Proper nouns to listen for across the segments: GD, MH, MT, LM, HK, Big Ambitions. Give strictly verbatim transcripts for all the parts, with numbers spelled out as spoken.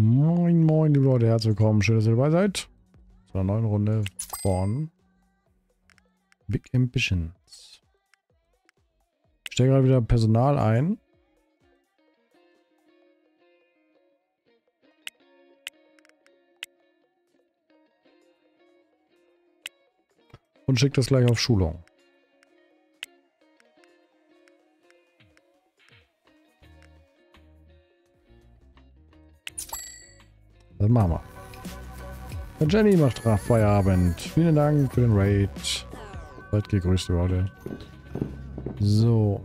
Moin, moin, liebe Leute, herzlich willkommen. Schön, dass ihr dabei seid. Zur neuen Runde von Big Ambitions. Ich stelle gerade wieder Personal ein. Und schicke das gleich auf Schulung. Das machen wir. Und Jenny macht Feierabend. Vielen Dank für den Raid. Seid gegrüßt, Leute. So.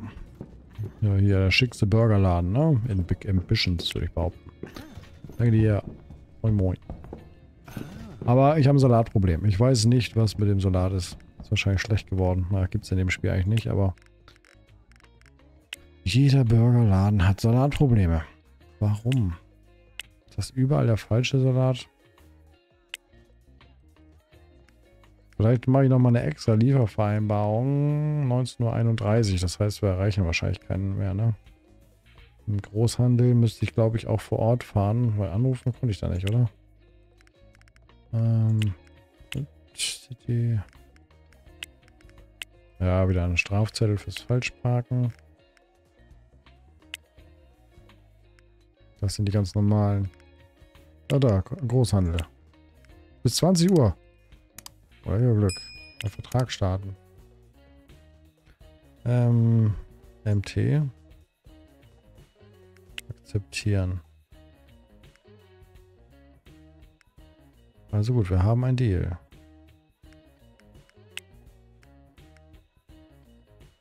Ja, hier der schickste Burgerladen, ne? In Big Ambitions, würde ich behaupten. Danke dir. Moin, moin. Aber ich habe ein Salatproblem. Ich weiß nicht, was mit dem Salat ist. Ist wahrscheinlich schlecht geworden. Na, gibt es in dem Spiel eigentlich nicht, aber... Jeder Burgerladen hat Salatprobleme. Warum? Ist das überall der falsche Salat? Vielleicht mache ich nochmal eine extra Liefervereinbarung. neunzehn Uhr einunddreißig, das heißt, wir erreichen wahrscheinlich keinen mehr, ne? Im Großhandel müsste ich, glaube ich, auch vor Ort fahren, weil anrufen konnte ich da nicht, oder? City. Ja, wieder ein Strafzettel fürs Falschparken. Das sind die ganz normalen. Da, da, Großhandel. Bis zwanzig Uhr. Euer Glück. Der Vertrag starten. Ähm, M T. Akzeptieren. Also gut, wir haben ein Deal.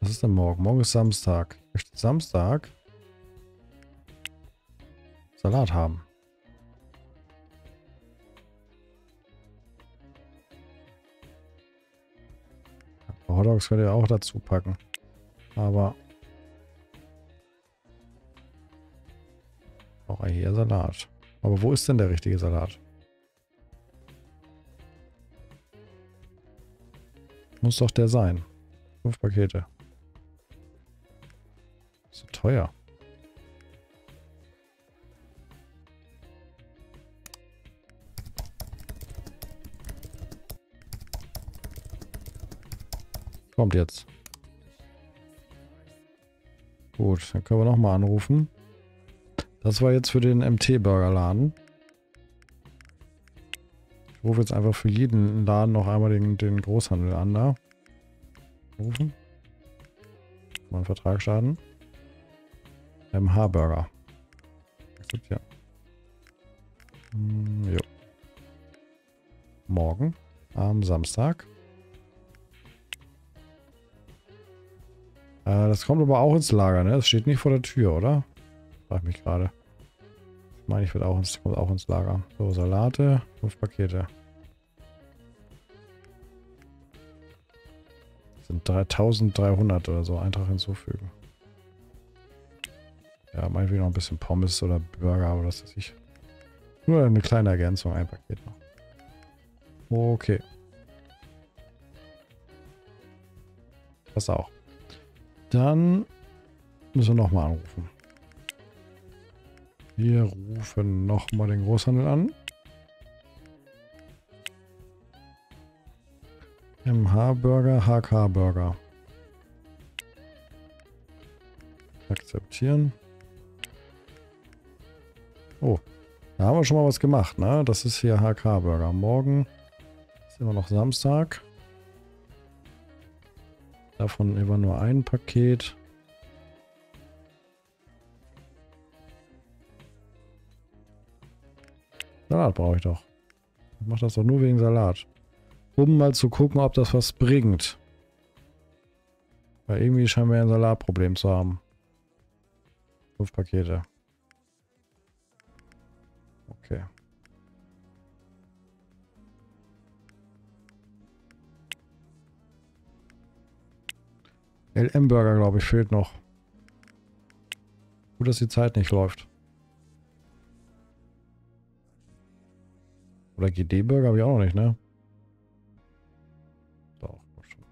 Was ist denn morgen? Morgen ist Samstag. Ich möchte Samstag Salat haben. Hot Dogs könnt ihr auch dazu packen. Aber auch hier Salat. Aber wo ist denn der richtige Salat? Muss doch der sein. Fünf Pakete. Ist so teuer. Kommt jetzt. Gut, dann können wir nochmal anrufen. Das war jetzt für den M T-Burgerladen. Ich rufe jetzt einfach für jeden Laden noch einmal den, den Großhandel an, da. Rufen. Mal einen Vertrag starten. M H Burger. Akzeptieren. Hm, jo. Morgen am Samstag. Äh, das kommt aber auch ins Lager, ne? Das steht nicht vor der Tür, oder? Frag mich gerade. Ich meine, ich werde auch ins, kommt auch ins Lager. So, Salate, fünf Pakete. Das sind dreitausenddreihundert oder so. Eintrag hinzufügen. Ja, meinetwegen noch ein bisschen Pommes oder Burger oder was weiß ich. Nur eine kleine Ergänzung, ein Paket noch. Okay. Das auch. Dann müssen wir nochmal anrufen. Wir rufen nochmal den Großhandel an. M H Burger, H K Burger. Akzeptieren. Oh, da haben wir schon mal was gemacht, ne? Das ist hier H K Burger. Morgen ist immer noch Samstag. Davon immer nur ein Paket. Salat brauche ich doch. Ich mache das doch nur wegen Salat. Um mal zu gucken, ob das was bringt. Weil irgendwie scheinen wir ein Salatproblem zu haben. Fünf Pakete. Okay. L M Burger, glaube ich, fehlt noch. Gut, dass die Zeit nicht läuft. Oder G D Burger habe ich auch noch nicht, ne? Doch, schon.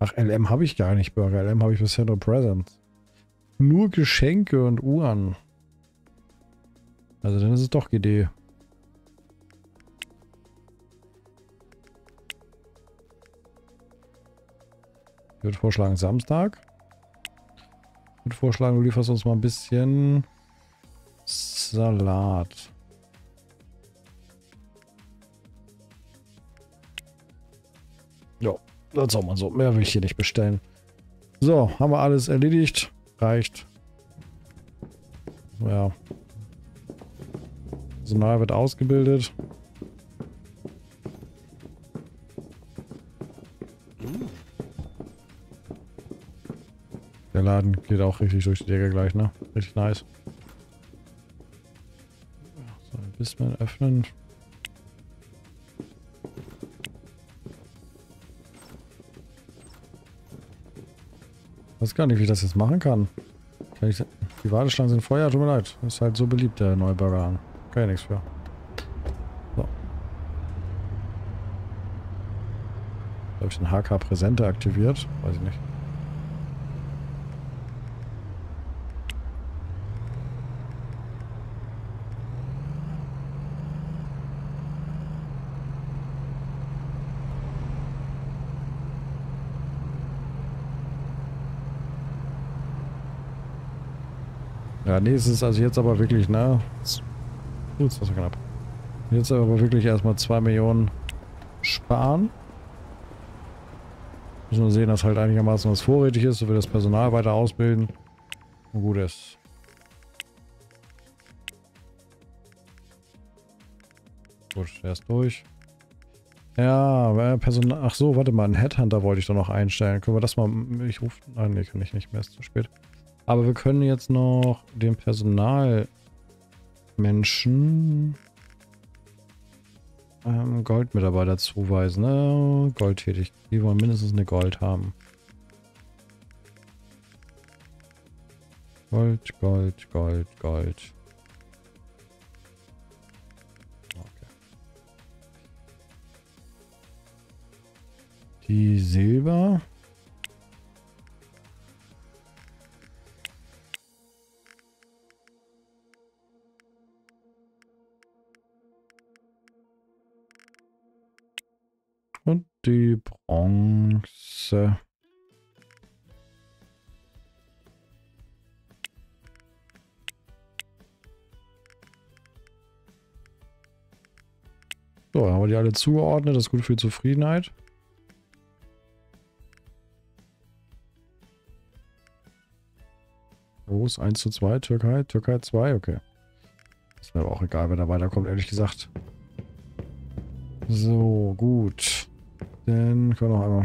Ach, L M habe ich gar nicht Burger. L M habe ich bisher nur Presents. Nur Geschenke und Uhren. Also dann ist es doch G D. Ich würde vorschlagen Samstag. Ich würde vorschlagen, du lieferst uns mal ein bisschen Salat. Ja, das soll man so. Mehr will ich hier nicht bestellen. So, haben wir alles erledigt. Reicht. Ja. Personal wird ausgebildet. Der Laden geht auch richtig durch die Decke gleich, ne? Richtig nice. So, ein bisschen öffnen. Ich weiß gar nicht, wie ich das jetzt machen kann. kann ich, die Warteschlangen sind voll, ja, tut mir leid. Ist halt so beliebt, der neue Burgerladen. Kann ja nichts für. So. Habe ich den H K Präsente aktiviert? Weiß ich nicht. Ja, nee, es ist also jetzt aber wirklich, ne? Gut, das war knapp. Jetzt aber wirklich erstmal zwei Millionen sparen. Müssen wir sehen, dass halt einigermaßen was vorrätig ist, so wir das Personal weiter ausbilden. Und gut ist. Gut, der ist durch. Ja, Personal. Ach so, warte mal, einen Headhunter wollte ich doch noch einstellen. Können wir das mal. Ich rufe. Nein, nee, kann ich nicht mehr, ist zu spät. Aber wir können jetzt noch den Personalmenschen ähm, Goldmitarbeiter zuweisen. Ne? Goldtätig. Die wollen mindestens eine Gold haben. Gold, Gold, Gold, Gold. Okay. Die Silber. Und die Bronze. So, haben wir die alle zugeordnet. Das ist gut für die Zufriedenheit. Los, eins zu zwei, Türkei, Türkei zwei, okay. Ist mir aber auch egal, wer da weiterkommt, ehrlich gesagt. So, gut. Dann können wir noch einmal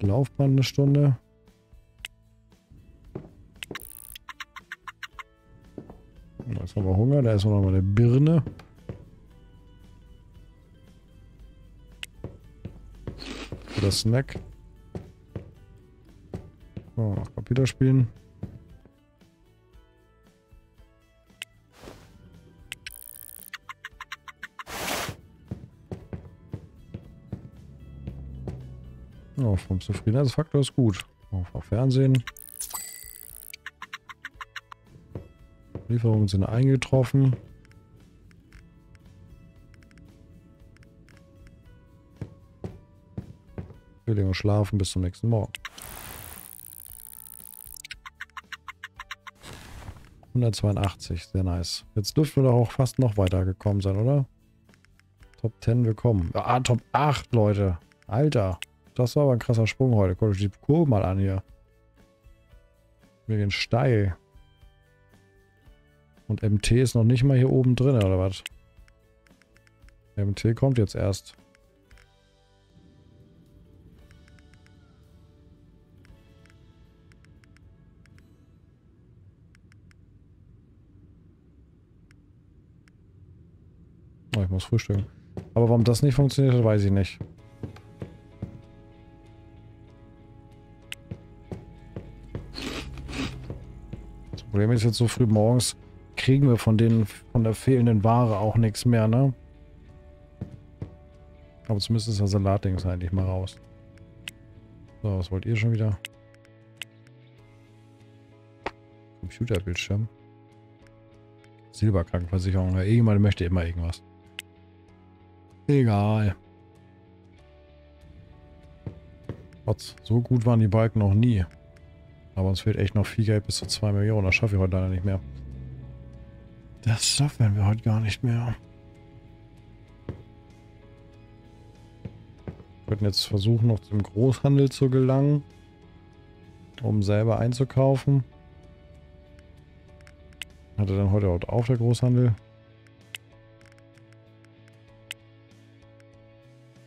Laufband eine Stunde. Jetzt haben wir Hunger, da ist noch mal eine Birne. Für das Snack. So, noch Computer spielen. Oh, vom Zufriedenheitsfaktor ist gut. Auf, auf Fernsehen. Lieferungen sind eingetroffen. Wir legen uns schlafen bis zum nächsten Morgen. hundertzweiundachtzig, sehr nice. Jetzt dürften wir doch auch fast noch weiter gekommen sein, oder? Top zehn, wir kommen. Ah, Top acht, Leute. Alter. Das war aber ein krasser Sprung heute. Guckt euch die Kurve mal an hier. Wir gehen steil. Und M T ist noch nicht mal hier oben drin, oder was? M T kommt jetzt erst. Oh, ich muss frühstücken. Aber warum das nicht funktioniert hat, weiß ich nicht. Problem ist jetzt so früh morgens, kriegen wir von den von der fehlenden Ware auch nichts mehr, ne? Aber zumindest ist das Salatdings eigentlich mal raus. So, was wollt ihr schon wieder? Computerbildschirm. Silberkrankenversicherung. Irgendjemand möchte immer irgendwas. Egal. Trotz, so gut waren die Balken noch nie. Aber uns fehlt echt noch viel Geld bis zu zwei Millionen. Das schaffen wir heute leider nicht mehr. Das schaffen wir heute gar nicht mehr. Wir könnten jetzt versuchen, noch zum Großhandel zu gelangen, um selber einzukaufen. Hat er dann heute auch auf, der Großhandel?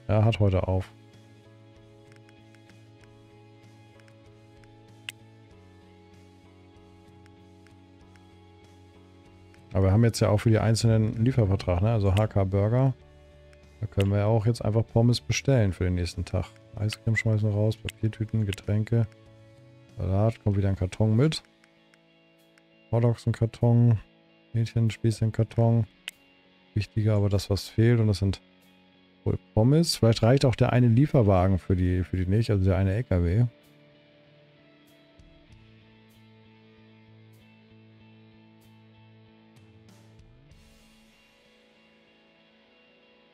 Er hat heute auf. Aber wir haben jetzt ja auch für die einzelnen Liefervertrag, ne? Also H K Burger. Da können wir ja auch jetzt einfach Pommes bestellen für den nächsten Tag. Eiscreme schmeißen wir raus, Papiertüten, Getränke, Salat, kommt wieder ein Karton mit. Hotdogs im Karton, Mädchenspieße im Karton. Wichtiger aber das, was fehlt, und das sind wohl Pommes. Vielleicht reicht auch der eine Lieferwagen für die, für die Milch, also der eine L K W.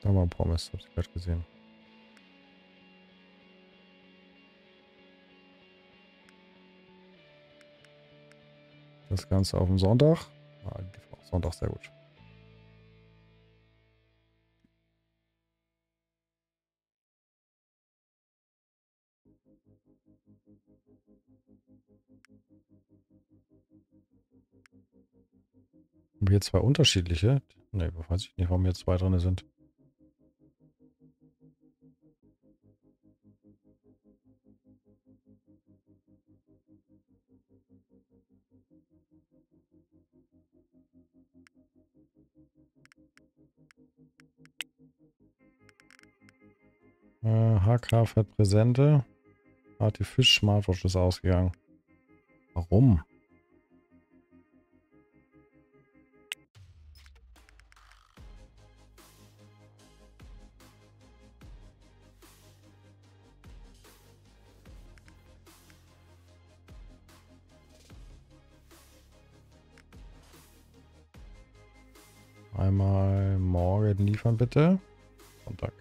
Da war ein Pommes, hab ich gerade gesehen. Das Ganze auf dem Sonntag. Ah, Sonntag, sehr gut. Haben wir hier zwei unterschiedliche? Ne, weiß ich nicht, warum hier zwei drin sind. H K fährt Präsente. Arti Fisch Smartwatch ist ausgegangen. Warum? Einmal morgen liefern bitte. Sonntag.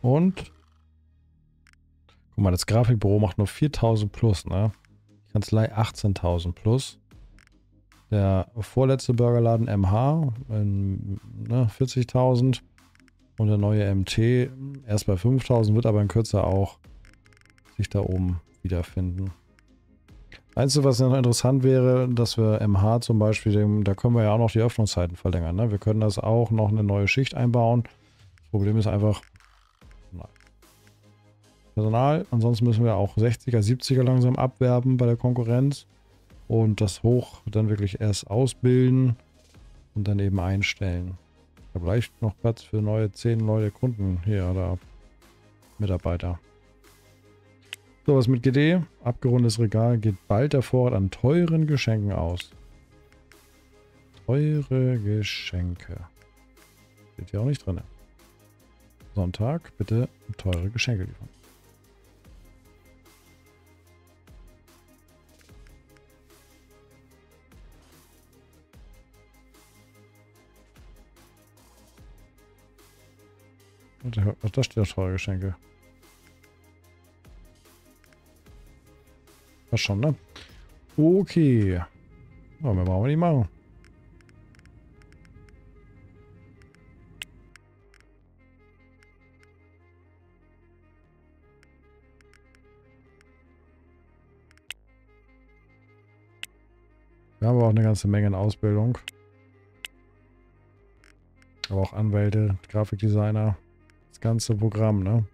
Und guck mal, das Grafikbüro macht nur viertausend plus, ne? Die Kanzlei achtzehntausend plus. Der vorletzte Burgerladen M H in, ne, vierzigtausend. Und der neue M T erst bei fünftausend, wird aber in Kürze auch sich da oben wiederfinden. Einzige, was noch interessant wäre, dass wir M H zum Beispiel, dem, da können wir ja auch noch die Öffnungszeiten verlängern, ne? Wir können das auch noch eine neue Schicht einbauen. Das Problem ist einfach, Personal, ansonsten müssen wir auch sechziger, siebziger langsam abwerben bei der Konkurrenz und das hoch dann wirklich erst ausbilden und dann eben einstellen. Da bleibt noch Platz für neue zehn neue Kunden hier oder Mitarbeiter. So, was mit G D? Abgerundetes Regal, geht bald der Vorrat an teuren Geschenken aus. Teure Geschenke. Steht hier auch nicht drin. Sonntag bitte teure Geschenke liefern. Da steht auch teure Geschenke. Das schon, ne? Okay. Aber mehr brauchen wir nicht machen. Wir haben aber auch eine ganze Menge in Ausbildung. Aber auch Anwälte, Grafikdesigner. Das ganze Programm, ne?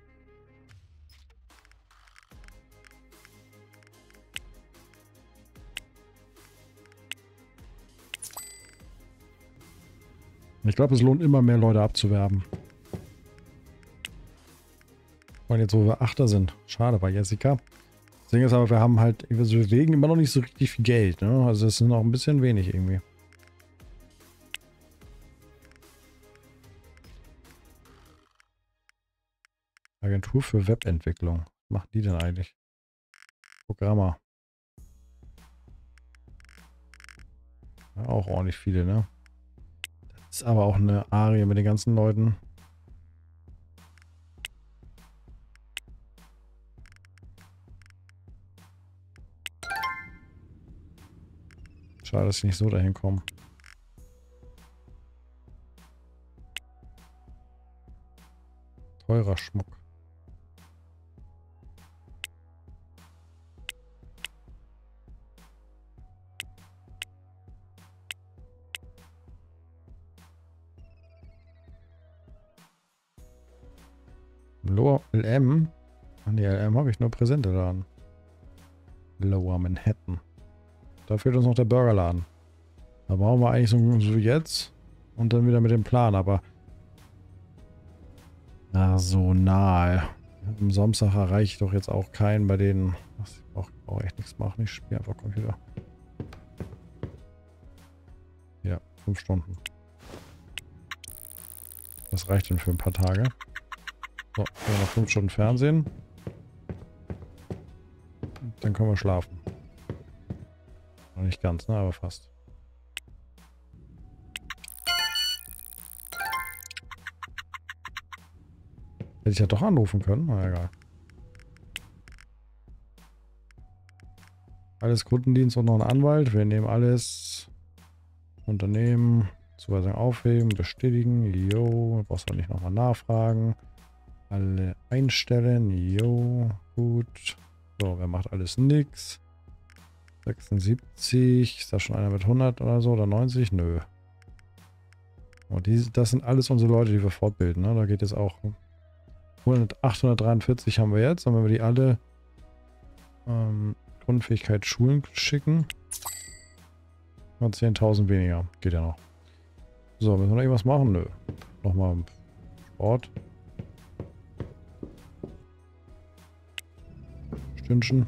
Ich glaube, es lohnt immer mehr, Leute abzuwerben. Und jetzt, wo wir Achter sind. Schade bei Jessica. Das Ding ist aber, wir haben halt, wir bewegen immer noch nicht so richtig viel Geld, ne? Also das ist noch ein bisschen wenig irgendwie. Agentur für Webentwicklung. machen die denn eigentlich? Programmer. Ja, auch ordentlich viele, ne? Das ist aber auch eine Arie mit den ganzen Leuten. Schade, dass ich nicht so dahin komme. Teurer Schmuck. Lower L M? An die L M habe ich nur Präsente dran. Lower Manhattan. Da fehlt uns noch der Burgerladen. Da brauchen wir eigentlich so, so jetzt und dann wieder mit dem Plan, aber na, so nahe. Am Samstag erreiche ich doch jetzt auch keinen bei denen. Ich brauche auch echt nichts machen. Ich spiele einfach Computer. Ja, fünf Stunden. Das reicht dann für ein paar Tage. So, noch fünf Stunden Fernsehen. Und dann können wir schlafen. Noch nicht ganz, ne, aber fast. Hätte ich ja doch anrufen können, na egal. Alles Kundendienst und noch ein Anwalt. Wir nehmen alles. Unternehmen, Zuweisung aufheben, bestätigen. Jo, brauchst du nicht nochmal nachfragen. Alle einstellen. Jo, gut. So, wer macht alles nix? sechsundsiebzig, ist da schon einer mit hundert oder so, oder neunzig? Nö. Und die, das sind alles unsere Leute, die wir fortbilden, ne? Da geht es auch achthundertdreiundvierzig haben wir jetzt, und wenn wir die alle ähm, Grundfähigkeit Schulen schicken, haben wir zehntausend weniger. Geht ja noch. So, müssen wir noch irgendwas machen? Nö. Nochmal Sport. Stündchen.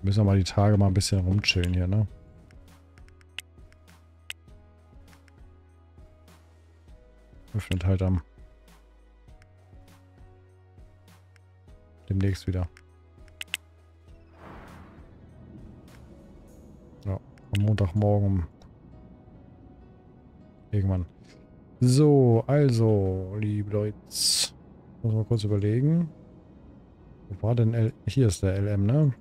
Müssen wir mal die Tage mal ein bisschen rumchillen hier, ne? Öffnet halt am demnächst wieder. Ja, am Montagmorgen irgendwann. So, also, liebe Leute, muss mal kurz überlegen. Wo war denn L? Hier ist der L M, ne?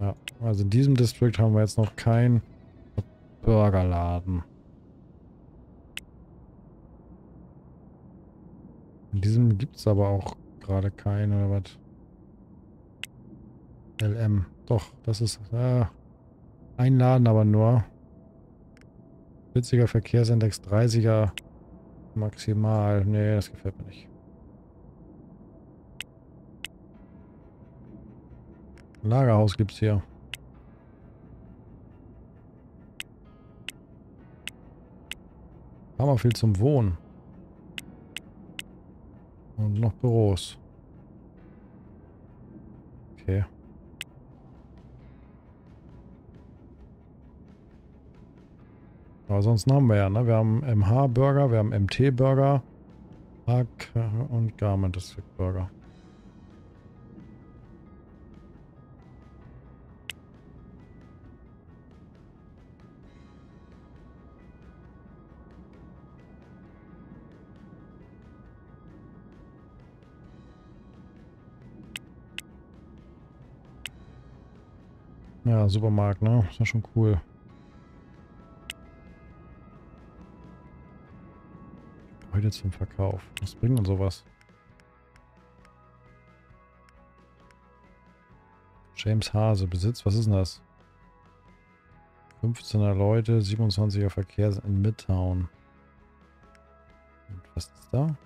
Ja, also in diesem District haben wir jetzt noch keinen Burgerladen. In diesem gibt es aber auch gerade keinen, oder was? L M. Doch, das ist äh, ein Laden, aber nur. vierziger Verkehrsindex, dreißiger maximal. Nee, das gefällt mir nicht. Lagerhaus gibt's hier. Hammer viel zum Wohnen. Und noch Büros. Okay. Aber sonst haben wir ja, ne? Wir haben M H-Burger, wir haben M T-Burger, H K und Garment District Burger. Ja, Supermarkt, ne? Ist ja schon cool. Heute zum Verkauf. Was bringt denn sowas? James Hase, Besitz, was ist denn das? fünfzehner Leute, siebenundzwanziger Verkehr in Midtown. Und was ist da?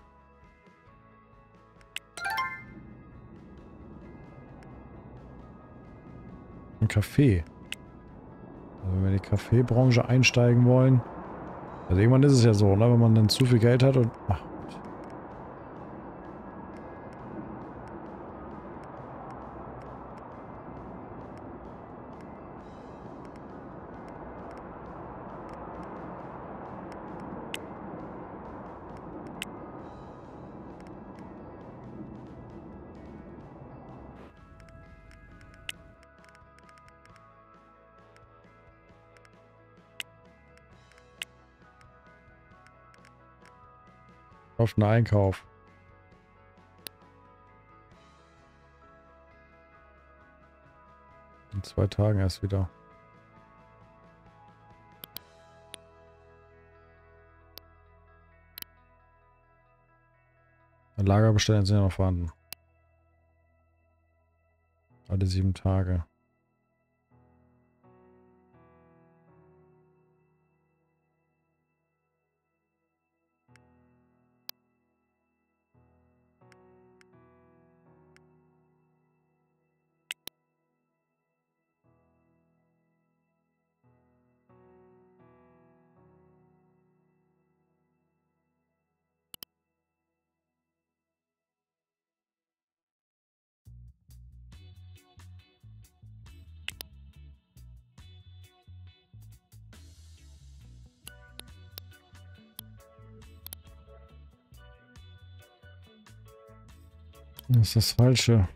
Kaffee. Also wenn wir in die Kaffeebranche einsteigen wollen. Also irgendwann ist es ja so, ne? Wenn man dann zu viel Geld hat und... Ach. Auch schon Einkauf. In zwei Tagen erst wieder. Lagerbestände sind ja noch vorhanden. Alle sieben Tage. Das ist das Falsche.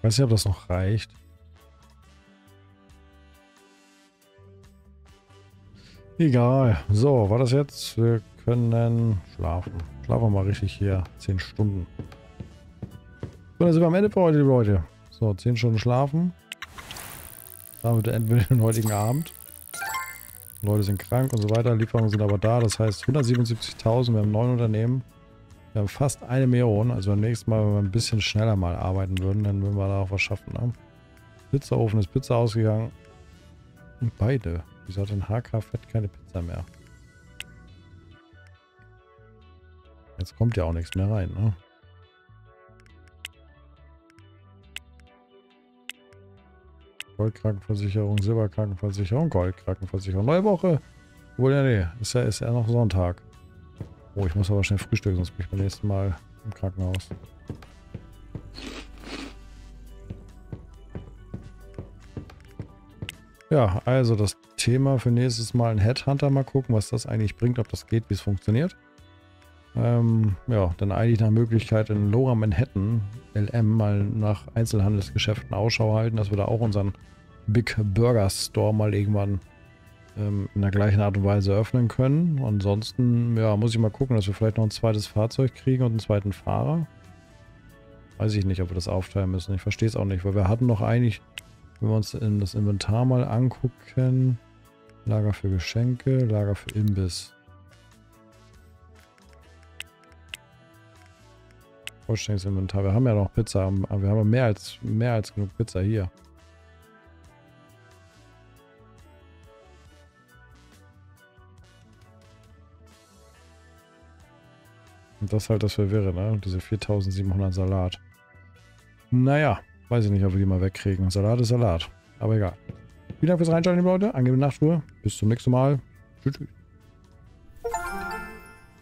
Ich weiß nicht, ob das noch reicht. Egal. So, war das jetzt? Wir können schlafen. Schlafen wir mal richtig hier. zehn Stunden. So, dann sind wir am Ende für heute, liebe Leute. So, zehn Stunden schlafen. Damit enden wir den heutigen Abend. Die Leute sind krank und so weiter. Lieferungen sind aber da. Das heißt hundertsiebenundsiebzigtausend. Wir haben neun Unternehmen. Wir haben fast eine Million, also beim nächsten Mal, wenn wir ein bisschen schneller mal arbeiten würden, dann würden wir da auch was schaffen. Ne? Pizzaofen ist Pizza ausgegangen. Und beide. Wieso hat denn H K Fett keine Pizza mehr? Jetzt kommt ja auch nichts mehr rein, ne? Goldkrankenversicherung, Silberkrankenversicherung, Goldkrankenversicherung. Neue Woche. Obwohl, ja, nee, ist ja, ist ja noch Sonntag. Oh, ich muss aber schnell frühstücken, sonst bin ich beim nächsten Mal im Krankenhaus. Ja, also das Thema für nächstes Mal ein Headhunter. Mal gucken, was das eigentlich bringt, ob das geht, wie es funktioniert. Ähm, ja, dann eigentlich nach Möglichkeit in Lower Manhattan, L M, mal nach Einzelhandelsgeschäften Ausschau halten, dass wir da auch unseren Big Burger Store mal irgendwann in der gleichen Art und Weise öffnen können. Ansonsten, ja, muss ich mal gucken, dass wir vielleicht noch ein zweites Fahrzeug kriegen und einen zweiten Fahrer. Weiß ich nicht, ob wir das aufteilen müssen. Ich verstehe es auch nicht, weil wir hatten noch eigentlich, wenn wir uns in das Inventar mal angucken, Lager für Geschenke, Lager für Imbiss. Vollständiges Inventar. Wir haben ja noch Pizza, aber wir haben mehr als, mehr als genug Pizza hier. Und das ist halt das Verwirre, ne? Diese viertausendsiebenhundert Salat. Naja, weiß ich nicht, ob wir die mal wegkriegen. Salat ist Salat. Aber egal. Vielen Dank fürs Reinschalten, liebe Leute. Angenehme Nachtruhe. Bis zum nächsten Mal. Tschüss. Tschüss.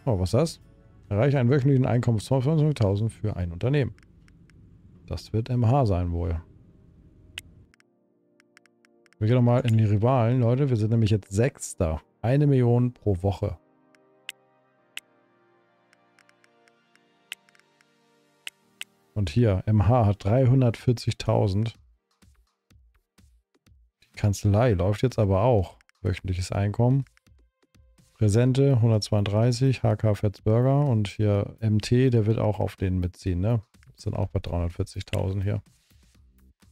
Oh, was ist das? Erreiche einen wöchentlichen Einkommens von fünfundzwanzigtausend für ein Unternehmen. Das wird M H sein wohl. Wir gehen nochmal in die Rivalen, Leute. Wir sind nämlich jetzt Sechster. Eine Million pro Woche. Und hier, M H hat dreihundertvierzigtausend. Die Kanzlei läuft jetzt aber auch. Wöchentliches Einkommen. Präsente hundertzweiunddreißig, H K Fetzburger und hier M T, der wird auch auf den mitziehen, ne? Das sind auch bei dreihundertvierzigtausend hier.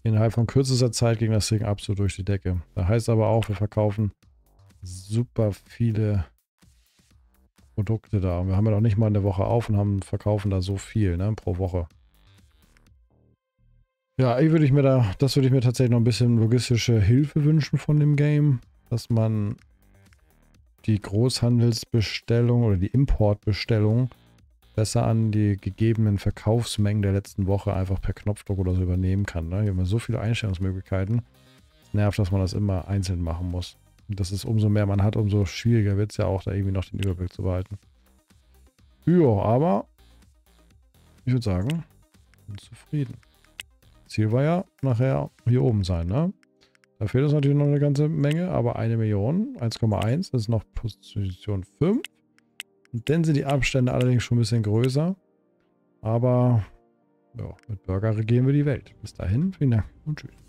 Innerhalb von kürzester Zeit ging das Ding absolut durch die Decke. Das heißt aber auch, wir verkaufen super viele Produkte da. Und wir haben ja noch nicht mal eine Woche auf und haben verkaufen da so viel, ne? Pro Woche. Ja, ich würde ich mir da, das würde ich mir tatsächlich noch ein bisschen logistische Hilfe wünschen von dem Game, dass man die Großhandelsbestellung oder die Importbestellung besser an die gegebenen Verkaufsmengen der letzten Woche einfach per Knopfdruck oder so übernehmen kann. Ne? Hier haben wir so viele Einstellungsmöglichkeiten. nervt, dass man das immer einzeln machen muss. Und das ist, umso mehr man hat, umso schwieriger wird es ja auch, da irgendwie noch den Überblick zu behalten. Ja, aber ich würde sagen, bin zufrieden. Ziel war ja nachher hier oben sein, ne? Da fehlt uns natürlich noch eine ganze Menge, aber eine Million, eins Komma eins, das ist noch Position fünf. Und dann sind die Abstände allerdings schon ein bisschen größer. Aber ja, mit Burger regieren wir die Welt. Bis dahin, vielen Dank und tschüss.